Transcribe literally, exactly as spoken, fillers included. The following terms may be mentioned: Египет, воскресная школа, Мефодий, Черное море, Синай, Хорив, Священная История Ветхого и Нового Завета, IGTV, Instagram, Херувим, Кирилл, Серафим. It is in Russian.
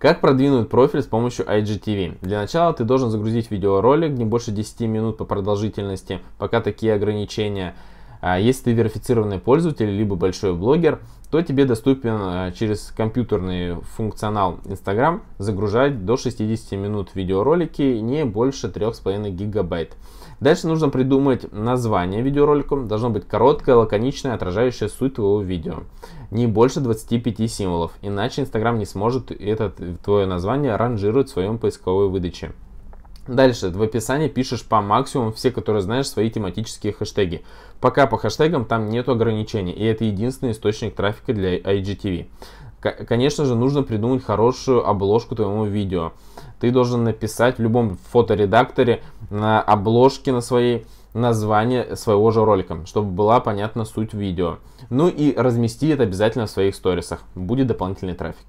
Как продвинуть профиль с помощью ай джи ти ви? Для начала ты должен загрузить видеоролик не больше десяти минут по продолжительности, пока такие ограничения. Если ты верифицированный пользователь, либо большой блогер, то тебе доступен через компьютерный функционал Instagram загружать до шестидесяти минут видеоролики, не больше трёх с половиной гигабайт. Дальше нужно придумать название видеоролику. Должно быть короткое, лаконичное, отражающее суть твоего видео. Не больше двадцати пяти символов, иначе Instagram не сможет это твое название ранжировать в своем поисковой выдаче. Дальше в описании пишешь по максимуму все, которые знаешь, свои тематические хэштеги. Пока по хэштегам там нет ограничений, и это единственный источник трафика для ай джи ти ви. Конечно же, нужно придумать хорошую обложку твоему видео. Ты должен написать в любом фоторедакторе на обложке на своей название своего же ролика, чтобы была понятна суть видео. Ну и размести это обязательно в своих сторисах. Будет дополнительный трафик.